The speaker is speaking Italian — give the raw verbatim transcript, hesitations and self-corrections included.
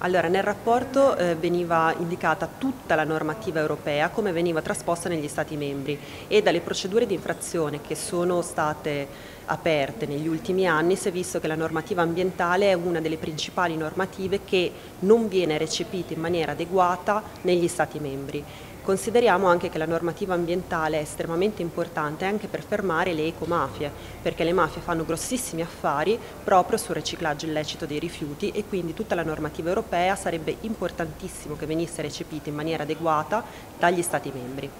Allora, nel rapporto eh, veniva indicata tutta la normativa europea come veniva trasposta negli Stati membri e dalle procedure di infrazione che sono state aperte negli ultimi anni si è visto che la normativa ambientale è una delle principali normative che non viene recepita in maniera adeguata negli Stati membri. Consideriamo anche che la normativa ambientale è estremamente importante anche per fermare le ecomafie, perché le mafie fanno grossissimi affari proprio sul riciclaggio illecito dei rifiuti e quindi tutta la normativa europea sarebbe importantissimo che venisse recepita in maniera adeguata dagli Stati membri.